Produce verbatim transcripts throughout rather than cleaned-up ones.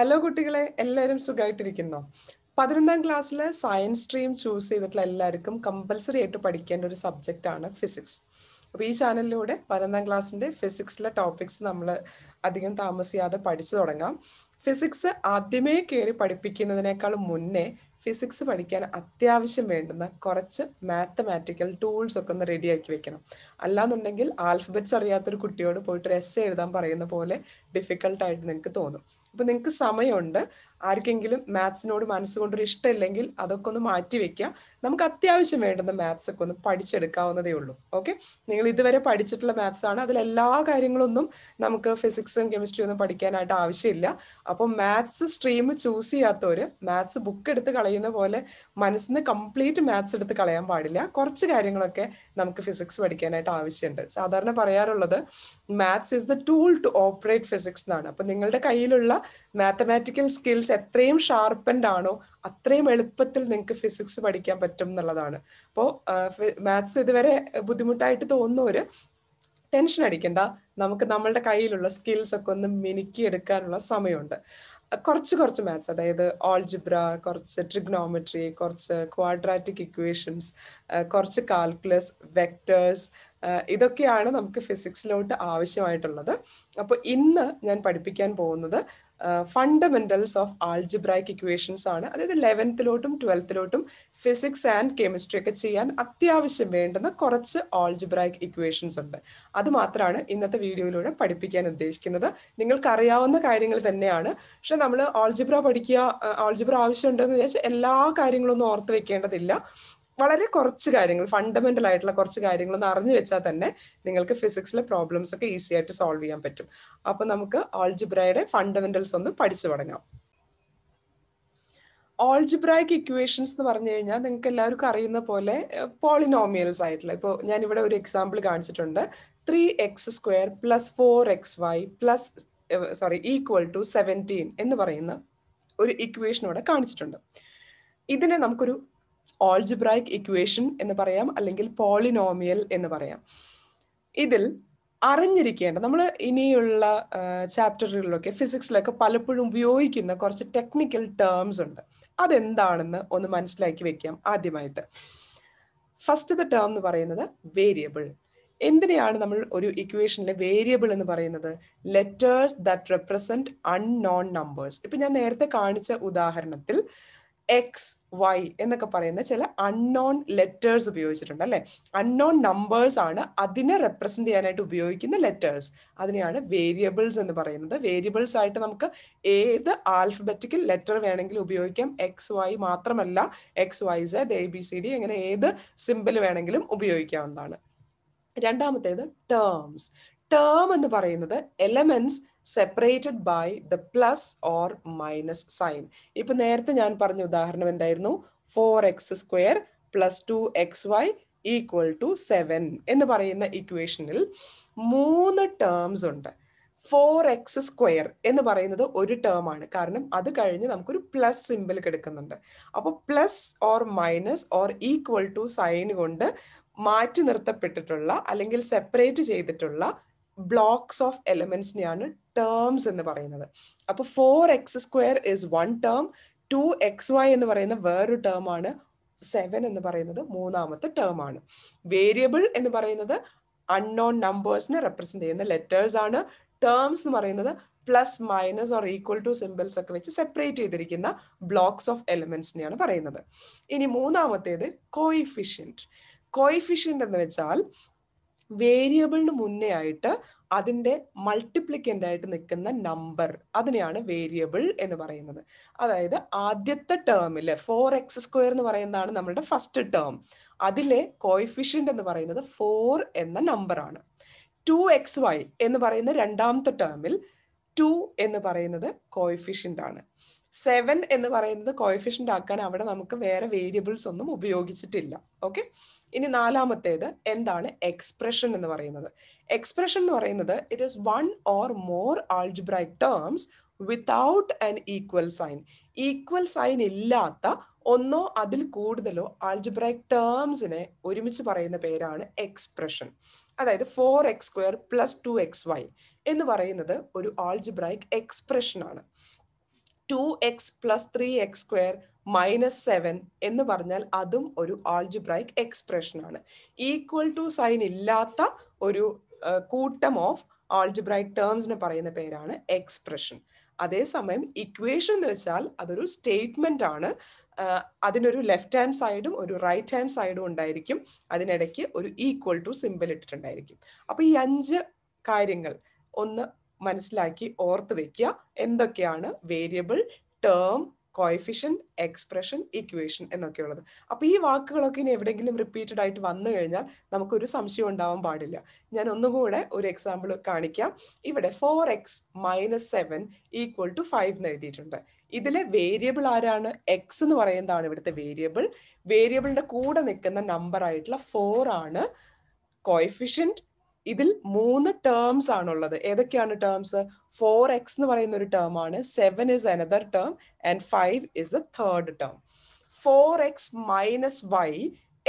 Hello കുട്ടികളെ, എല്ലാവരും സുഖമായിട്ടിരിക്കുന്നോ? പതിനൊന്നാം ക്ലാസ്സിൽ സയൻസ് സ്ട്രീം ചൂസ് ചെയ്തിട്ടുള്ള എല്ലാവർക്കും കമ്പൽസറി ആയിട്ട് പഠിക്കേണ്ട ഒരു സബ്ജക്റ്റാണ് ഫിസിക്സ്. അപ്പോൾ ഈ ചാനലിലൂടെ പതിനൊന്നാം ക്ലാസ്സിൻ്റെ ഫിസിക്സിലെ ടോപ്പിക്സ് നമ്മൾ അധികം താമസിയാതെ പഠിച്ചു തുടങ്ങാം. ഫിസിക്സ് ആദ്യമേ കയറി പഠിപ്പിക്കുന്നതിനേക്കാൾ മുന്നേ ഫിസിക്സ് പഠിക്കാൻ അത്യാവശ്യം വേണ്ടുന്ന കുറച്ച് മാത്തമാറ്റിക്കൽ ടൂൾസ് ഒക്കെ ഒന്ന് റെഡിയാക്കി വെക്കണം. അല്ലാന്നുണ്ടെങ്കിൽ ആൽഫബറ്റ്സ് അറിയാത്തൊരു കുട്ടിയോട് പോയിട്ട് എസ് എഴുതാൻ പറയുന്ന പോലെ ഡിഫിക്കൾട്ടായിട്ട് നിങ്ങൾക്ക് തോന്നും. അപ്പം നിങ്ങൾക്ക് സമയമുണ്ട്. ആർക്കെങ്കിലും മാത്സിനോട് മനസ്സുകൊണ്ടൊരു ഇഷ്ടമില്ലെങ്കിൽ അതൊക്കെ ഒന്ന് മാറ്റി വെക്കുക. നമുക്ക് അത്യാവശ്യം വേണ്ടുന്ന മാത്സ് ഒക്കെ ഒന്ന് പഠിച്ചെടുക്കാവുന്നതേ ഉള്ളൂ. ഓക്കെ, നിങ്ങൾ ഇതുവരെ പഠിച്ചിട്ടുള്ള മാത്സ് ആണ്. അതിലെല്ലാ കാര്യങ്ങളൊന്നും നമുക്ക് ഫിസിക്സും കെമിസ്ട്രിയും ഒന്നും പഠിക്കാനായിട്ട് ആവശ്യമില്ല. അപ്പം മാത്സ് സ്ട്രീം ചൂസ് ചെയ്യാത്തവർ മാത്സ് ബുക്ക് എടുത്ത് കളയുന്ന പോലെ മനസ്സിൽ നിന്ന് കംപ്ലീറ്റ് മാത്സ് എടുത്ത് കളയാൻ പാടില്ല. കുറച്ച് കാര്യങ്ങളൊക്കെ നമുക്ക് ഫിസിക്സ് പഠിക്കാനായിട്ട് ആവശ്യമുണ്ട്. സാധാരണ പറയാറുള്ളത് maths is the tool to operate physics എന്നാണ്. അപ്പം നിങ്ങളുടെ കയ്യിലുള്ള മാത്തമാറ്റിക്കൽ സ്കിൽസ് എത്രയും ഷാർപ്പൻഡ് ആണോ അത്രയും എളുപ്പത്തിൽ നിങ്ങൾക്ക് ഫിസിക്സ് പഠിക്കാൻ പറ്റും എന്നുള്ളതാണ്. അപ്പോൾ മാത്സ് ഇതുവരെ ബുദ്ധിമുട്ടായിട്ട് തോന്നുന്നവര് ടെൻഷൻ അടിക്കണ്ട. നമുക്ക് നമ്മളുടെ കയ്യിലുള്ള സ്കിൽസ് ഒക്കെ ഒന്ന് മിനുക്കിയെടുക്കാനുള്ള സമയമുണ്ട്. കുറച്ച് കുറച്ച് മാത്സ്, അതായത് ആൾജിബ്ര, കുറച്ച് ട്രിഗ്നോമെട്രി, കുറച്ച് ക്വാഡ്രാറ്റിക് ഇക്വേഷൻസ്, കുറച്ച് കാൽക്കുലസ്, വെക്ടേഴ്സ്, ഇതൊക്കെയാണ് നമുക്ക് ഫിസിക്സിലോട്ട് ആവശ്യമായിട്ടുള്ളത്. അപ്പോൾ ഇന്ന് ഞാൻ പഠിപ്പിക്കാൻ പോകുന്നത് ഫണ്ടമെന്റൽസ് ഓഫ് ആൾജിബ്രായിക് ഇക്വേഷൻസ് ആണ്. അതായത് ലെവൻത്തിലോട്ടും ട്വൽത്തിലോട്ടും ഫിസിക്സ് ആൻഡ് കെമിസ്ട്രി ഒക്കെ ചെയ്യാൻ അത്യാവശ്യം വേണ്ടുന്ന കുറച്ച് ആൾജിബ്രായിക് ഇക്വേഷൻസ് ഉണ്ട്. അത് മാത്രമാണ് ഇന്നത്തെ വീഡിയോയിലൂടെ പഠിപ്പിക്കാൻ ഉദ്ദേശിക്കുന്നത്. നിങ്ങൾക്കറിയാവുന്ന കാര്യങ്ങൾ തന്നെയാണ്. പക്ഷെ നമ്മൾ ആൾജിബ്ര പഠിക്കുക, ആൾജിബ്ര ആവശ്യമുണ്ടെന്ന് വിചാരിച്ചാൽ എല്ലാ കാര്യങ്ങളൊന്നും ഓർത്ത് വെക്കേണ്ടതില്ല. വളരെ കുറച്ച് കാര്യങ്ങൾ, ഫണ്ടമെന്റൽ ആയിട്ടുള്ള കുറച്ച് കാര്യങ്ങളൊന്ന് അറിഞ്ഞു വെച്ചാൽ തന്നെ നിങ്ങൾക്ക് ഫിസിക്സിലെ പ്രോബ്ലംസ് ഒക്കെ ഈസി ആയിട്ട് സോൾവ് ചെയ്യാൻ പറ്റും. അപ്പൊ നമുക്ക് ആൾജിബ്രയുടെ ഫണ്ടമെന്റൽസ് ഒന്ന് പഠിച്ചു തുടങ്ങാം. ആൾജിബ്രായിക് ഇക്വേഷൻസ് എന്ന് പറഞ്ഞു കഴിഞ്ഞാൽ നിങ്ങൾക്ക് എല്ലാവർക്കും അറിയുന്ന പോലെ പോളിനോമിയൽസ് ആയിട്ടുള്ള, ഇപ്പോൾ ഞാനിവിടെ ഒരു എക്സാമ്പിൾ കാണിച്ചിട്ടുണ്ട്, three x square plus four x y plus sorry equal to seventeen എന്ന് പറയുന്ന ഒരു ഇക്വേഷനോടെ കാണിച്ചിട്ടുണ്ട്. ഇതിനെ നമുക്കൊരു ആൾജിബ്രായിക് ഇക്വേഷൻ എന്ന് പറയാം, അല്ലെങ്കിൽ പോളിനോമിയൽ എന്ന് പറയാം. ഇതിൽ അറിഞ്ഞിരിക്കേണ്ട, നമ്മൾ ഇനിയുള്ള ചാപ്റ്ററുകളിലൊക്കെ ഫിസിക്സിലൊക്കെ പലപ്പോഴും ഉപയോഗിക്കുന്ന കുറച്ച് ടെക്നിക്കൽ ടേംസ് ഉണ്ട്. അതെന്താണെന്ന് ഒന്ന് മനസ്സിലാക്കി വെക്കാം. ആദ്യമായിട്ട് ഫസ്റ്റത്തെ ടേം എന്ന് പറയുന്നത് വേരിയബിൾ. എന്തിനെയാണ് നമ്മൾ ഒരു ഇക്വേഷനിലെ വേരിയബിൾ എന്ന് പറയുന്നത്? Letters that represent unknown numbers. ഇപ്പം ഞാൻ നേരത്തെ കാണിച്ച ഉദാഹരണത്തിൽ എക്സ് വൈ എന്നൊക്കെ പറയുന്ന ചില അൺനോൺ ലെറ്റേഴ്സ് ഉപയോഗിച്ചിട്ടുണ്ട് അല്ലേ. അൺനോൺ നമ്പേഴ്സ് ആണ് അതിനെ റെപ്രസെന്റ് ചെയ്യാനായിട്ട് ഉപയോഗിക്കുന്ന ലെറ്റേഴ്സ്. അതിനെയാണ് വേരിയബിൾസ് എന്ന് പറയുന്നത്. വേരിയബിൾസ് ആയിട്ട് നമുക്ക് ഏത് ആൽഫബറ്റിക്കൽ ലെറ്റർ വേണമെങ്കിലും ഉപയോഗിക്കാം. എക്സ് വൈ മാത്രമല്ല, x y z, a b c d, അങ്ങനെ ഏത് സിമ്പിൾ വേണമെങ്കിലും ഉപയോഗിക്കാവുന്നതാണ്. രണ്ടാമത്തേത് ടേംസ്. ടേം എന്ന് പറയുന്നത് elements separated by the plus or minus sign. ഇപ്പൊ നേരത്തെ ഞാൻ പറഞ്ഞ ഉദാഹരണം എന്തായിരുന്നു? Four x square plus two x y equal to seven എന്ന് പറയുന്ന ഇക്വേഷനിൽ മൂന്ന് ടേംസ് ഉണ്ട്. ഫോർ എക്സ് സ്ക്വയർ എന്ന് പറയുന്നത് ഒരു ടേം ആണ്, കാരണം അത് കഴിഞ്ഞ് നമുക്കൊരു പ്ലസ് സിമ്പിൾ കിടക്കുന്നുണ്ട്. അപ്പോൾ plus or minus or equal to sign കൊണ്ട് മാറ്റി നിർത്തപ്പെട്ടിട്ടുള്ള അല്ലെങ്കിൽ സെപ്പറേറ്റ് ചെയ്തിട്ടുള്ള ബ്ലോക്സ് ഓഫ് എലമെന്റ്സിനെയാണ് ടേംസ് എന്ന് പറയുന്നത്. അപ്പോൾ four x square is one term, two x y എന്ന് പറയുന്ന വേറൊരു ടേം ആണ്, സെവൻ എന്ന് പറയുന്നത് മൂന്നാമത്തെ ടേം ആണ്. വേരിയബിൾ എന്ന് പറയുന്നത് അൺനോൺ നമ്പേഴ്സിനെ റെപ്രസെന്റ് ചെയ്യുന്ന ലെറ്റേഴ്സ് ആണ്. ടേംസ് എന്ന് പറയുന്നത് plus minus or equal to symbols ഒക്കെ വെച്ച് സെപ്പറേറ്റ് ചെയ്തിരിക്കുന്ന ബ്ലോക്സ് ഓഫ് എലമെന്റ്സിനെയാണ് പറയുന്നത്. ഇനി മൂന്നാമത്തേത് കോയിഫിഷ്യന്റ്. കോയിഫിഷ്യന്റ് എന്ന് വെച്ചാൽ വേരിയബിളിന് മുന്നേ ആയിട്ട് അതിൻ്റെ മൾട്ടിപ്ലിക്കൻ്റ് ആയിട്ട് നിൽക്കുന്ന നമ്പർ, അതിനെയാണ് വേരിയബിൾ എന്ന് പറയുന്നത്. അതായത് ആദ്യത്തെ ടേമിൽ ഫോർ എക്സ് സ്ക്വയർ എന്ന് പറയുന്നതാണ് നമ്മളുടെ ഫസ്റ്റ് ടേം. അതിലെ കോയിഫിഷ്യന്റ് എന്ന് പറയുന്നത് ഫോർ എന്ന നമ്പറാണ്. ടു എക്സ് വൈ എന്ന് പറയുന്ന രണ്ടാമത്തെ ടേമിൽ ടു എന്ന് പറയുന്നത് കോയിഫിഷ്യന്റ് ആണ്. സെവൻ എന്ന് പറയുന്നത് കോയിഫിഷ്യന്റ് ആക്കാൻ അവിടെ നമുക്ക് വേറെ വേരിയബിൾസ് ഒന്നും ഉപയോഗിച്ചിട്ടില്ല. ഓക്കെ, ഇനി നാലാമത്തേത് എന്താണ്? എക്സ്പ്രഷൻ എന്ന് പറയുന്നത്. എക്സ്പ്രഷൻ എന്ന് പറയുന്നത് it is one or more algebraic terms without an equal sign. Equal sign ഇല്ലാത്ത ഒന്നോ അതിൽ കൂടുതലോ ആൾജിബ്രൈക് ടേംസിനെ ഒരുമിച്ച് പറയുന്ന പേരാണ് എക്സ്പ്രഷൻ. അതായത് four x square plus two x y എന്ന് പറയുന്നത് ഒരു ആൾജിബ്രൈക് എക്സ്പ്രഷൻ ആണ്. Two x plus three x square minus seven എന്ന് പറഞ്ഞാൽ അതും ഒരു ആൾജിബ്രൈക് എക്സ്പ്രഷനാണ്. ഈക്വൽ ടു സൈൻ ഇല്ലാത്ത ഒരു കൂട്ടം ഓഫ് ആൾജിബ്രൈക് ടേംസിന് പറയുന്ന പേരാണ് എക്സ്പ്രഷൻ. അതേസമയം ഇക്വേഷൻ എന്ന് വെച്ചാൽ അതൊരു സ്റ്റേറ്റ്മെന്റ് ആണ്. അതിനൊരു ലെഫ്റ്റ് ഹാൻഡ് സൈഡും ഒരു റൈറ്റ് ഹാൻഡ് സൈഡും ഉണ്ടായിരിക്കും. അതിനിടയ്ക്ക് ഒരു ഈക്വൽ ടു സിമ്പിൾ ഇട്ടിട്ടുണ്ടായിരിക്കും. അപ്പൊ ഈ അഞ്ച് കാര്യങ്ങൾ ഒന്ന് മനസ്സിലാക്കി ഓർത്ത് വെക്കുക. എന്തൊക്കെയാണ് variable, term, coefficient, expression, equation എന്നൊക്കെയുള്ളത്. അപ്പൊ ഈ വാക്കുകളൊക്കെ ഇനി എവിടെയെങ്കിലും റിപ്പീറ്റഡ് ആയിട്ട് വന്നു കഴിഞ്ഞാൽ നമുക്കൊരു സംശയം ഉണ്ടാവാൻ പാടില്ല. ഞാൻ ഒന്നുകൂടെ ഒരു എക്സാമ്പിൾ കാണിക്കാം. ഇവിടെ four x minus seven equal to five എന്ന് എഴുതിയിട്ടുണ്ട്. ഇതിലെ വേരിയബിൾ ആരാണ്? എക്സ് എന്ന് പറയുന്നതാണ് ഇവിടുത്തെ വേരിയബിൾ. വേരിയബിളിന്റെ കൂടെ നിൽക്കുന്ന നമ്പർ ആയിട്ടുള്ള ഫോർ ആണ് കോയിഫിഷ്യന്റ്. ഇതിൽ മൂന്ന് ടേംസ് ആണുള്ളത്. ഏതൊക്കെയാണ് ടേംസ്? ഫോർ എക്സ് എന്ന് പറയുന്ന ഒരു ടേം ആണ്, seven is another term, and five is the third term. Four x minus y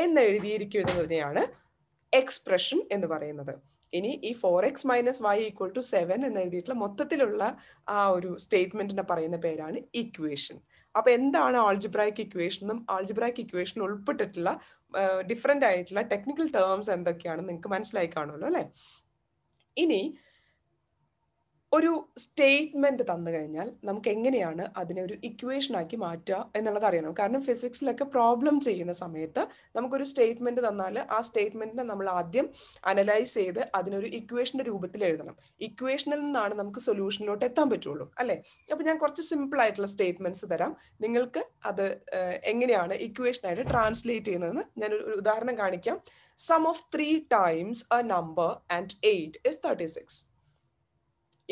എന്ന് എഴുതിയിരിക്കുന്നതിനെയാണ് എക്സ്പ്രഷൻ എന്ന് പറയുന്നത്. ഇനി ഈ four x minus y equal to seven എന്ന് എഴുതിയിട്ടുള്ള മൊത്തത്തിലുള്ള ആ ഒരു സ്റ്റേറ്റ്മെന്റിനെ പറയുന്ന പേരാണ് ഇക്വേഷൻ. അപ്പൊ എന്താണ് ആൾജിബ്രൈക് ഇക്വേഷനും ആൾജിബ്രൈക് ഇക്വേഷൻ ഉൾപ്പെട്ടിട്ടുള്ള ഡിഫറെന്റ് ആയിട്ടുള്ള ടെക്നിക്കൽ ടേംസ് എന്തൊക്കെയാണെന്ന് നിങ്ങൾക്ക് മനസ്സിലായി കാണുമല്ലോ അല്ലെ. ഇനി ഒരു സ്റ്റേറ്റ്മെന്റ് തന്നു കഴിഞ്ഞാൽ നമുക്ക് എങ്ങനെയാണ് അതിനെ ഒരു ഇക്വേഷൻ ആക്കി മാറ്റുക എന്നുള്ളത് അറിയണം. കാരണം ഫിസിക്സിലൊക്കെ പ്രോബ്ലം ചെയ്യുന്ന സമയത്ത് നമുക്കൊരു സ്റ്റേറ്റ്മെന്റ് തന്നാൽ ആ സ്റ്റേറ്റ്മെന്റിനെ നമ്മൾ ആദ്യം അനലൈസ് ചെയ്ത് അതിനൊരു ഇക്വേഷന്റെ രൂപത്തിൽ എഴുതണം. ഇക്വേഷനിൽ നിന്നാണ് നമുക്ക് സൊല്യൂഷനിലോട്ട് എത്താൻ പറ്റുള്ളൂ അല്ലേ. അപ്പൊ ഞാൻ കുറച്ച് സിമ്പിൾ ആയിട്ടുള്ള സ്റ്റേറ്റ്മെന്റ്സ് തരാം. നിങ്ങൾക്ക് അത് എങ്ങനെയാണ് ഇക്വേഷനായിട്ട് ട്രാൻസ്ലേറ്റ് ചെയ്യുന്നതെന്ന് ഞാൻ ഒരു ഉദാഹരണം കാണിക്കാം. Sum of three times a number and eight is thirty six.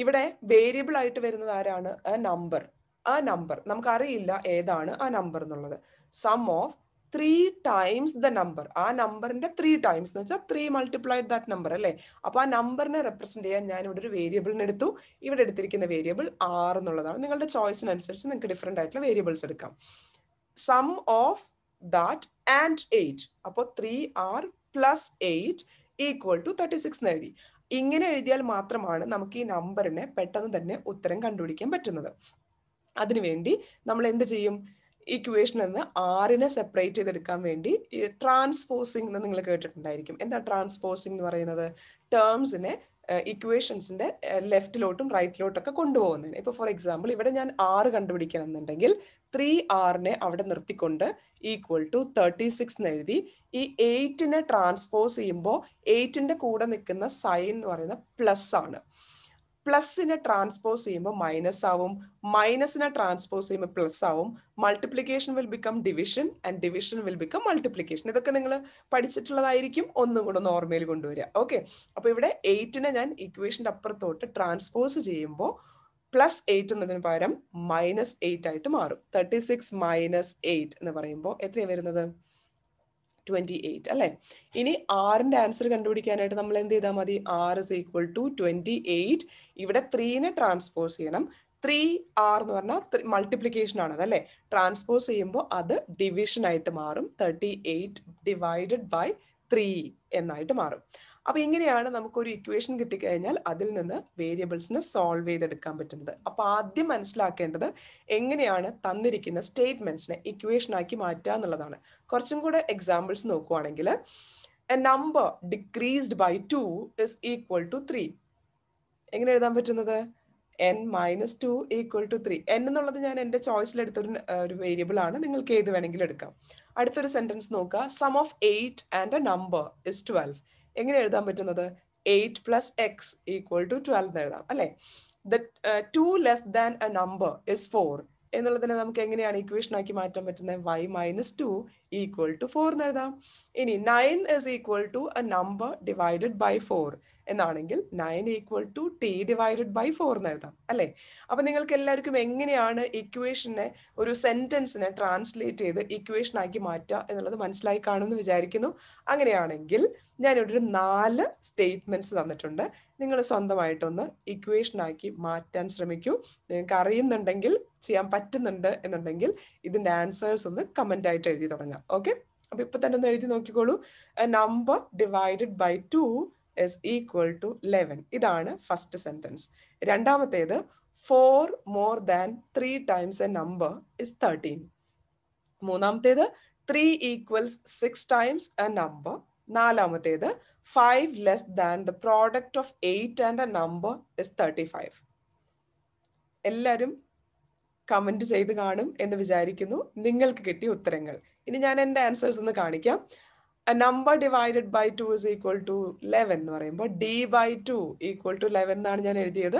ഇവിടെ വേരിയബിൾ ആയിട്ട് വരുന്നത് ആരാണ്? A number. ആ നമ്പർ നമുക്കറിയില്ല ഏതാണ് ആ നമ്പർ എന്നുള്ളത്. Sum of three times the number, ആ നമ്പറിന്റെ ത്രീ ടൈംസ് എന്ന് വെച്ചാൽ ത്രീ മൾട്ടിപ്ലൈഡ് ദാറ്റ് നമ്പർ അല്ലേ. അപ്പൊ ആ നമ്പറിനെ റെപ്രസെന്റ് ചെയ്യാൻ ഞാൻ ഇവിടെ ഒരു വേരിയബിളിന് എടുത്തു. ഇവിടെ എടുത്തിരിക്കുന്ന വേരിയബിൾ ആർ എന്നുള്ളതാണ്. നിങ്ങളുടെ ചോയ്സിനനുസരിച്ച് നിങ്ങൾക്ക് ഡിഫറെന്റ് ആയിട്ടുള്ള വേരിയബിൾസ് എടുക്കാം. Sum of that and eight, അപ്പോൾ three r plus eight equal to thirty six എന്ന് എഴുതി. ഇങ്ങനെ എഴുതിയാൽ മാത്രമാണ് നമുക്ക് ഈ നമ്പറിനെ പെട്ടെന്ന് തന്നെ ഉത്തരം കണ്ടുപിടിക്കാൻ പറ്റുന്നത്. അതിനുവേണ്ടി നമ്മൾ എന്ത് ചെയ്യും? ഇക്വേഷൻ എന്ന് ആറിനെ സെപ്പറേറ്റ് ചെയ്തെടുക്കാൻ വേണ്ടി ട്രാൻസ്പോസിംഗ് എന്ന് നിങ്ങൾ കേട്ടിട്ടുണ്ടായിരിക്കും. എന്താ ട്രാൻസ്പോസിംഗ് എന്ന് പറയുന്നത്? ടേംസിനെ ഇക്വേഷൻസിന്റെ ലെഫ്റ്റിലോട്ടും റൈറ്റിലോട്ടും ഒക്കെ കൊണ്ടുപോകുന്നതിന്. ഇപ്പൊ ഫോർ എക്സാമ്പിൾ ഇവിടെ ഞാൻ ആറ് കണ്ടുപിടിക്കണം എന്നുണ്ടെങ്കിൽ ത്രീ ആറിനെ അവിടെ നിർത്തിക്കൊണ്ട് ഈക്വൽ ടു തേർട്ടി സിക്സ് എന്ന് എഴുതി. ഈ എയ്റ്റിനെ ട്രാൻസ്പോസ് ചെയ്യുമ്പോൾ എയ്റ്റിന്റെ കൂടെ നിൽക്കുന്ന സൈൻ എന്ന് പറയുന്ന പ്ലസ് ആണ്. പ്ലസിനെ ട്രാൻസ്പോസ് ചെയ്യുമ്പോൾ മൈനസ് ആവും, മൈനസിനെ ട്രാൻസ്പോസ് ചെയ്യുമ്പോൾ പ്ലസ് ആവും. Multiplication will become division and division will become multiplication. ഇതൊക്കെ നിങ്ങൾ പഠിച്ചിട്ടുള്ളതായിരിക്കും, ഒന്നും കൂടെ ഒന്ന് ഓർമ്മയിൽ കൊണ്ടുവരിക. ഓക്കെ, അപ്പൊ ഇവിടെ എയ്റ്റിനെ ഞാൻ ഇക്വേഷൻ്റെ അപ്പുറത്തോട്ട് ട്രാൻസ്പോസ് ചെയ്യുമ്പോൾ പ്ലസ് എയ്റ്റ് എന്നതിന് പകരം മൈനസ് എയ്റ്റ് ആയിട്ട് മാറും. തേർട്ടി സിക്സ് മൈനസ് എയ്റ്റ് എന്ന് പറയുമ്പോൾ എത്രയാണ് വരുന്നത്? ട്വന്റി എയ്റ്റ് അല്ലെ. ഇനി ആറിന്റെ ആൻസർ കണ്ടുപിടിക്കാനായിട്ട് നമ്മൾ എന്ത് ചെയ്താൽ മതി? R is equal to twenty eight. ഇവിടെ ത്രീനെ ട്രാൻസ്പോസ് ചെയ്യണം. ത്രീ ആർ എന്ന് പറഞ്ഞാൽ മൾട്ടിപ്ലിക്കേഷൻ ആണ് അതല്ലേ. ട്രാൻസ്പോസ് ചെയ്യുമ്പോൾ അത് ഡിവിഷൻ ആയിട്ട് മാറും. Thirty eight divided by three എന്നായിട്ട് മാറും. അപ്പൊ ഇങ്ങനെയാണ് നമുക്കൊരു ഇക്വേഷൻ കിട്ടിക്കഴിഞ്ഞാൽ അതിൽ നിന്ന് വേരിയബിൾസിനെ സോൾവ് ചെയ്തെടുക്കാൻ പറ്റുന്നത്. അപ്പൊ ആദ്യം മനസ്സിലാക്കേണ്ടത് എങ്ങനെയാണ് തന്നിരിക്കുന്ന സ്റ്റേറ്റ്മെന്റ്സിനെ ഇക്വേഷനാക്കി മാറ്റുക എന്നുള്ളതാണ്. കുറച്ചും കൂടെ എക്സാമ്പിൾസ് നോക്കുവാണെങ്കിൽ a number decreased by two is equal to three. എങ്ങനെ എഴുതാൻ പറ്റുന്നത്? N minus two equal to three. N എന്നുള്ളത് ഞാൻ എൻ്റെ ചോയ്സിലെടുത്തൊരു ഒരു വേരിയബിൾ ആണ്. നിങ്ങൾക്ക് ഏത് വേണമെങ്കിലും എടുക്കാം. അടുത്തൊരു സെന്റൻസ് നോക്കുക. Sum of eight and a number is twelve. എങ്ങനെ എഴുതാൻ പറ്റുന്നത്? Eight plus x equal to twelve എന്ന് എഴുതാം അല്ലെ. The two less than a number is four എന്നുള്ളതിനെ നമുക്ക് എങ്ങനെയാണ് ഇക്വേഷൻ ആക്കി മാറ്റാൻ പറ്റുന്നത്? Y minus two equal to four എന്ന് എഴുതാം. ഇനി nine is equal to a number divided by four എന്നാണെങ്കിൽ nine equal to t divided by four എന്ന് എഴുതാം അല്ലെ. അപ്പൊ നിങ്ങൾക്ക് എല്ലാവർക്കും എങ്ങനെയാണ് ഇക്വേഷനെ ഒരു സെന്റൻസിനെ ട്രാൻസ്ലേറ്റ് ചെയ്ത് ഇക്വേഷൻ ആക്കി മാറ്റുക എന്നുള്ളത് മനസ്സിലായി കാണുമെന്ന് വിചാരിക്കുന്നു. അങ്ങനെയാണെങ്കിൽ ഞാനിവിടെ ഒരു നാല് സ്റ്റേറ്റ്മെന്റ്സ് തന്നിട്ടുണ്ട്. നിങ്ങൾ സ്വന്തമായിട്ടൊന്ന് ഇക്വേഷൻ ആക്കി മാറ്റാൻ ശ്രമിക്കൂ. നിങ്ങൾക്ക് അറിയുന്നുണ്ടെങ്കിൽ, ചെയ്യാൻ പറ്റുന്നുണ്ട് എന്നുണ്ടെങ്കിൽ ഇതിന്റെ ആൻസേഴ്സ് ഒന്ന് കമന്റ് ആയിട്ട് എഴുതി തുടങ്ങാം. ഓക്കെ, അപ്പൊ ഇപ്പൊ തന്നെ ഒന്ന് എഴുതി നോക്കിക്കോളൂ. Number divided by two is equal to eleven. ഇതാണ് ഫസ്റ്റ് സെന്റൻസ്. രണ്ടാമത്തേത് four more than three times a number is thirteen. Moonamteda, three equals six times a number. Nalamateda, five less than the product of eight and a number is thirty-five. Ellarum comment ചെയ്തു കാണും എന്ന് വിചാരിക്കുന്നു. നിങ്ങൾക്ക് കിട്ടിയ ഉത്തരങ്ങൾ ഇനി ഞാൻ എൻ്റെ ആൻസേഴ്സ് ഒന്ന് കാണിക്കാം. A number divided by two is equal to eleven എന്ന് പറയുമ്പോൾ d by two equal to eleven എന്നാണ് ഞാൻ എഴുതിയത്.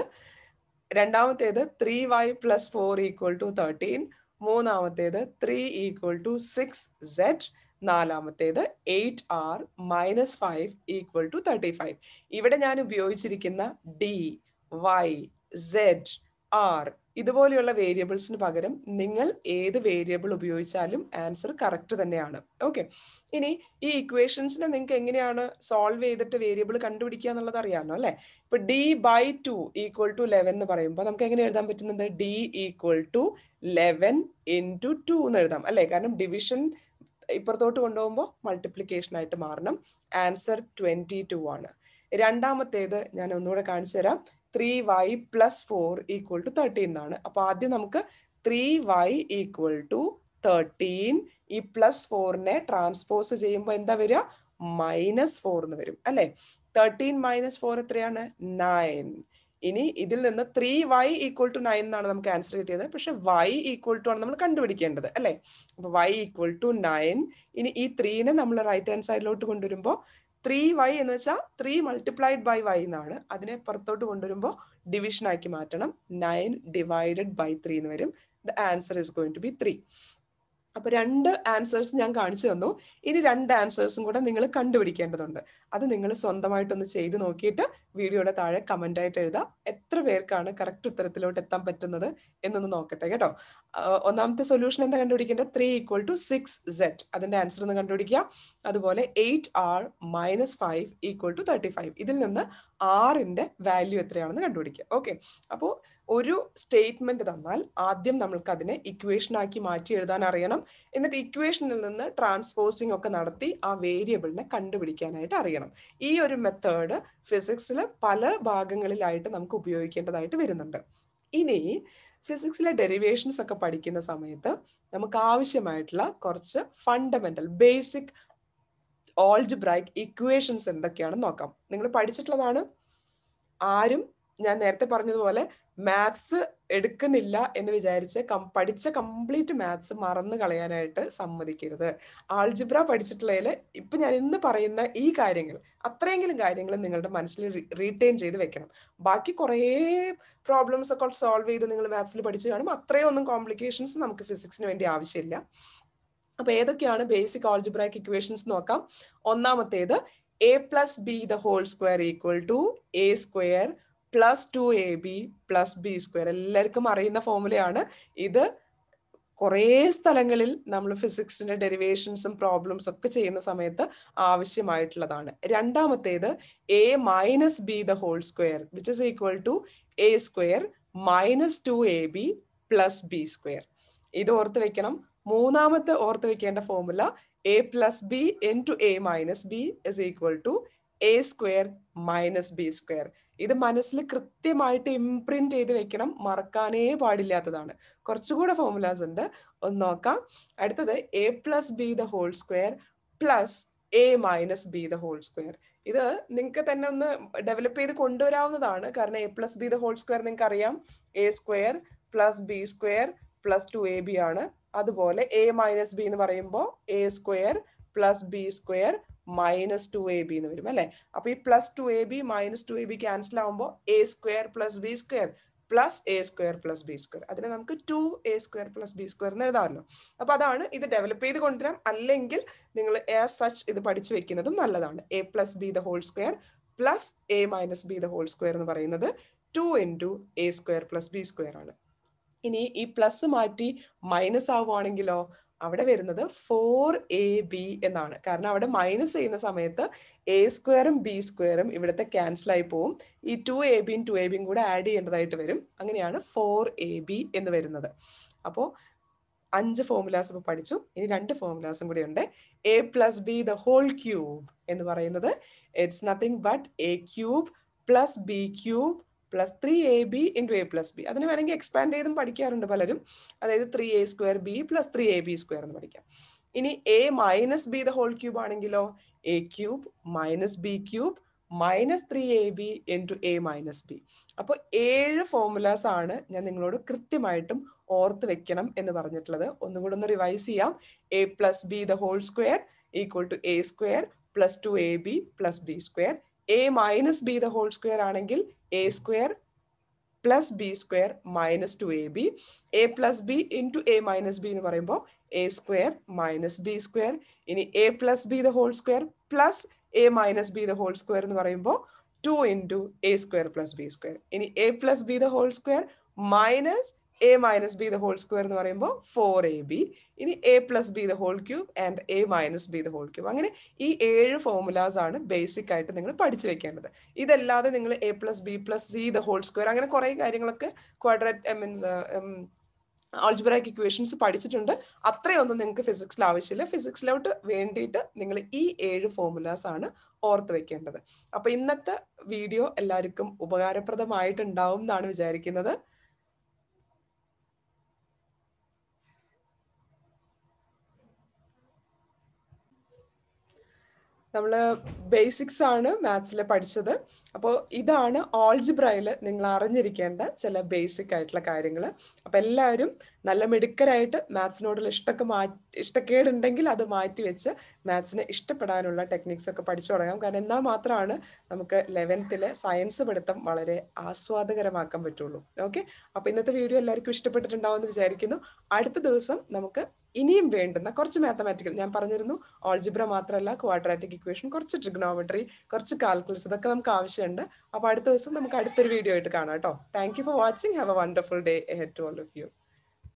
രണ്ടാമത്തേത് three y plus four equal to thirteen. മൂന്നാമത്തേത് three equal to six z. നാലാമത്തേത് eight r minus five equal to thirty-five. ഇവിടെ ഞാൻ ഉപയോഗിച്ചിരിക്കുന്ന d, y, z, r ഇതുപോലെയുള്ള വേരിയബിൾസിന് പകരം നിങ്ങൾ ഏത് വേരിയബിൾ ഉപയോഗിച്ചാലും ആൻസർ കറക്റ്റ് തന്നെയാണ്. ഓക്കെ, ഇനി ഈ ഇക്വേഷൻസിനെ നിങ്ങൾക്ക് എങ്ങനെയാണ് സോൾവ് ചെയ്തിട്ട് വേരിയബിൾ കണ്ടുപിടിക്കുക എന്നുള്ളത് അറിയാമല്ലോ അല്ലെ. ഇപ്പൊ d by two equal to eleven എന്ന് പറയുമ്പോൾ നമുക്ക് എങ്ങനെ എഴുതാൻ പറ്റുന്നത്, d equal to eleven into two എന്ന് എഴുതാം അല്ലെ. കാരണം ഡിവിഷൻ ഇപ്പുറത്തോട്ട് കൊണ്ടുപോകുമ്പോൾ മൾട്ടിപ്ലിക്കേഷൻ ആയിട്ട് മാറണം. ആൻസർ ട്വന്റി ടു ആണ്. രണ്ടാമത്തേത് ഞാൻ ഒന്നുകൂടെ കാണിച്ചു തരാം. Three y plus four equal to thirteen എന്നാണ്. അപ്പൊ ആദ്യം നമുക്ക് three y equal to thirteen, ഈ പ്ലസ് ഫോറിനെ ട്രാൻസ്പോസ് ചെയ്യുമ്പോൾ എന്താ വരിക, മൈനസ് ഫോർ എന്ന് വരും അല്ലെ. തേർട്ടീൻ മൈനസ് ഫോർ എത്രയാണ്, നയൻ. ഇനി ഇതിൽ നിന്ന് three y equal to nine എന്നാണ് നമുക്ക് ആൻസർ കിട്ടിയത്. പക്ഷെ വൈ ഈക്വൽ ടു ആണ് നമ്മൾ കണ്ടുപിടിക്കേണ്ടത് അല്ലെ. അപ്പൊ വൈ ഈക്വൽ ടു നയൻ. ഇനി ഈ ത്രീനെ നമ്മൾ റൈറ്റ് ഹാൻഡ് സൈഡിലോട്ട് കൊണ്ടുവരുമ്പോൾ ത്രീ വൈ എന്ന് വെച്ചാൽ ത്രീ മൾട്ടിപ്ലൈഡ് ബൈ വൈ എന്നാണ്. അതിനെ പുറത്തോട്ട് കൊണ്ടുവരുമ്പോൾ ഡിവിഷൻ ആക്കി മാറ്റണം. നയൻ ഡിവൈഡഡ് ബൈ ത്രീ എന്ന് വരും. The answer is going to be three. അപ്പൊ രണ്ട് ആൻസേഴ്സ് ഞാൻ കാണിച്ചു തന്നു. ഇനി രണ്ട് ആൻസേഴ്സും കൂടെ നിങ്ങൾ കണ്ടുപിടിക്കേണ്ടതുണ്ട്. അത് നിങ്ങൾ സ്വന്തമായിട്ടൊന്ന് ചെയ്ത് നോക്കിയിട്ട് വീഡിയോയുടെ താഴെ കമന്റ് ആയിട്ട് എഴുതാം. എത്ര പേർക്കാണ് കറക്റ്റ് ഉത്തരത്തിലോട്ട് എത്താൻ പറ്റുന്നത് എന്നൊന്ന് നോക്കട്ടെ കേട്ടോ. ഒന്നാമത്തെ സൊല്യൂഷൻ എന്താ കണ്ടുപിടിക്കേണ്ടത്, three equal to six set അതിന്റെ ആൻസർ ഒന്ന് കണ്ടുപിടിക്കുക. അതുപോലെ eight r minus five equal to thirty five ഇതിൽ നിന്ന് ആറിന്റെ വാല്യൂ എത്രയാണെന്ന് കണ്ടുപിടിക്കുക. ഓക്കെ, അപ്പോൾ ഒരു സ്റ്റേറ്റ്മെന്റ് തന്നാൽ ആദ്യം നമ്മൾക്ക് അതിനെ ഇക്വേഷനാക്കി മാറ്റി എഴുതാൻ അറിയണം. എന്നിട്ട് ഇക്വേഷനിൽ നിന്ന് ട്രാൻസ്പോസിംഗ് ഒക്കെ നടത്തി ആ വേരിയബിളിനെ കണ്ടുപിടിക്കാനായിട്ട് അറിയണം. ഈ ഒരു മെത്തേഡ് ഫിസിക്സിലെ പല ഭാഗങ്ങളിലായിട്ട് നമുക്ക് ഉപയോഗിക്കേണ്ടതായിട്ട് വരുന്നുണ്ട്. ഇനി ഫിസിക്സിലെ ഡെറിവേഷൻസ് ഒക്കെ പഠിക്കുന്ന സമയത്ത് നമുക്ക് ആവശ്യമായിട്ടുള്ള കുറച്ച് ഫണ്ടമെന്റൽ ബേസിക് ആൾജിബ്രൈക് ഇക്വേഷൻസ് എന്തൊക്കെയാണെന്ന് നോക്കാം. നിങ്ങൾ പഠിച്ചിട്ടുള്ളതാണ്. ആരും ഞാൻ നേരത്തെ പറഞ്ഞതുപോലെ മാത്സ് എടുക്കുന്നില്ല എന്ന് വിചാരിച്ച് കം പഠിച്ച കംപ്ലീറ്റ് മാത്സ് മറന്നു കളയാനായിട്ട് സമ്മതിക്കരുത്. ആൾജിബ്ര പഠിച്ചിട്ടുള്ളതിൽ ഇപ്പം ഞാൻ ഇന്ന് പറയുന്ന ഈ കാര്യങ്ങൾ അത്രയെങ്കിലും കാര്യങ്ങൾ നിങ്ങളുടെ മനസ്സിൽ റീറ്റെയിൻ ചെയ്ത് വെക്കണം. ബാക്കി കുറേ പ്രോബ്ലംസ് ഒക്കെ സോൾവ് ചെയ്ത് നിങ്ങൾ മാത്സിൽ പഠിച്ചു കാണും. അത്രയും ഒന്നും കോംപ്ലിക്കേഷൻസ് നമുക്ക് ഫിസിക്സിന് വേണ്ടി ആവശ്യമില്ല. അപ്പോൾ ഏതൊക്കെയാണ് ബേസിക് ആൾജിബ്രായിക് ഇക്വേഷൻസ് നോക്കാം. ഒന്നാമത്തേത് a plus b the whole square equal to a square plus two a b plus b square. എല്ലാവർക്കും അറിയുന്ന ഫോമുലയാണ് ഇത്. കുറേ സ്ഥലങ്ങളിൽ നമ്മൾ ഫിസിക്സിന്റെ ഡെറിവേഷൻസും പ്രോബ്ലംസ് ഒക്കെ ചെയ്യുന്ന സമയത്ത് ആവശ്യമായിട്ടുള്ളതാണ്. രണ്ടാമത്തേത് a minus b the whole square which is equal to a square minus two a b plus b square. ഇത് ഓർത്ത് വെക്കണം. മൂന്നാമത്തെ ഓർത്ത് വെക്കേണ്ട formula a plus b into a minus b is equal to a square minus b square. ഇത് മനസ്സിൽ കൃത്യമായിട്ട് imprint ചെയ്ത് വെക്കണം. മറക്കാനേ പാടില്ലാത്തതാണ്. കുറച്ചുകൂടെ ഫോമുലാസ് ഉണ്ട്, ഒന്ന് നോക്കാം. അടുത്തത് a plus b the whole square plus a minus b the whole square. ഇത് നിങ്ങൾക്ക് തന്നെ ഒന്ന് ഡെവലപ്പ് ചെയ്ത് കൊണ്ടുവരാവുന്നതാണ്. കാരണം a plus b the whole square നിങ്ങൾക്ക് അറിയാം, a square plus b square plus two a b ആണ്. അതുപോലെ എ മൈനസ് ബി എന്ന് പറയുമ്പോൾ a square plus b square minus two a b എന്ന് വരും അല്ലെ. അപ്പൊ ഈ plus two a b minus two a B cancel ആവുമ്പോൾ a square plus b square plus a square plus b square. അതിനെ നമുക്ക് two a square plus b square എന്ന് എഴുതാമല്ലോ. അപ്പൊ അതാണ്, ഇത് ഡെവലപ്പ് ചെയ്ത് കൊണ്ടുവരാം. അല്ലെങ്കിൽ നിങ്ങൾ ആസ് സച്ച് ഇത് പഠിച്ചു വെക്കുന്നതും നല്ലതാണ്. A plus b the whole square plus a minus b the whole square എന്ന് പറയുന്നത് two into a square plus b square ആണ്. ഇനി ഈ പ്ലസ് മാറ്റി മൈനസ് ആവുകയാണെങ്കിലോ അവിടെ വരുന്നത് ഫോർ എ ബി എന്നാണ്. കാരണം അവിടെ മൈനസ് ചെയ്യുന്ന സമയത്ത് എ സ്ക്വയറും ബി സ്ക്വയറും ഇവിടുത്തെ ക്യാൻസൽ ആയി പോവും. ഈ ടു എ ബിയും ടു എ ബിയും കൂടെ ആഡ് ചെയ്യേണ്ടതായിട്ട് വരും. അങ്ങനെയാണ് ഫോർ എ ബി എന്ന് വരുന്നത്. അപ്പോൾ അഞ്ച് ഫോമുലാസ് ഇപ്പോൾ പഠിച്ചു. ഇനി രണ്ട് ഫോമുലാസും കൂടി ഉണ്ട്. A plus b the whole cube എന്ന് പറയുന്നത് it's nothing but a cube plus b cube plus three a b into a plus b. That's why we expand it. That is three a square b plus three a b square. This a minus b the whole cube. A cube minus b cube minus three a b into a minus b. So, seven formulas are I will revise it. A plus b the whole square equal to a square plus two a b plus b square. A minus b the whole square anangil a square plus b square minus two a b. A plus b into a minus b a square minus b square. In a plus b the whole square plus a minus b the whole square two into a square plus b square. In a plus b the whole square minus a minus b the whole square four a b. In a plus b the whole cube and a minus b the whole cube. These seven formulas are basic. This is a plus b plus c the whole square. Quadrat means um, algebraic equations. That's physics. Physics is these seven formulas. Orth vekkendathu. Appo innathe video ellarikkum upakarapradamayitundavum ennu vicharikkunnathu. നമ്മൾ basics ആണ് മാത്സിലെ പഠിച്ചത്. അപ്പോൾ ഇതാണ് ആൾജിബ്രയിൽ നിങ്ങൾ അറിഞ്ഞിരിക്കേണ്ട ചില basic ആയിട്ടുള്ള കാര്യങ്ങൾ. അപ്പോൾ എല്ലാവരും നല്ല മിടുക്കരായിട്ട് മാത്സിനോടുള്ള ഇഷ്ടമൊക്കെ ഇഷ്ടക്കേട് ഉണ്ടെങ്കിൽ അത് മാറ്റി വെച്ച് മാത്സിനെ ഇഷ്ടപ്പെടാനുള്ള ടെക്നിക്സ് ഒക്കെ പഠിച്ചു തുടങ്ങാം. കാരണം എന്നാൽ മാത്രമാണ് നമുക്ക് പത്തിലെ സയൻസ് പഠിത്തം വളരെ ആസ്വാദകരമാക്കാൻ പറ്റുള്ളൂ. ഓക്കെ, അപ്പോൾ ഇന്നത്തെ വീഡിയോ എല്ലാവർക്കും ഇഷ്ടപ്പെട്ടിട്ടുണ്ടാവുമെന്ന് വിചാരിക്കുന്നു. അടുത്ത ദിവസം നമുക്ക് ഇനിയും വേണ്ടുന്ന കുറച്ച് മാത്തമാറ്റിക്കൽ, ഞാൻ പറഞ്ഞിരുന്നു ആൾജിബ്ര മാത്രമല്ല ക്വാഡ്രാറ്റിക് ഇക്വേഷൻ, കുറച്ച് ട്രിഗണോമെട്രി, കുറച്ച് കാൽക്കുലസ്, ഇതൊക്കെ നമുക്ക് ആവശ്യമുണ്ട്. അപ്പോൾ അടുത്ത ദിവസം നമുക്ക് അടുത്തൊരു വീഡിയോ ആയിട്ട് കാണാം കേട്ടോ. Thank you for watching. Have a wonderful day ahead to all of U.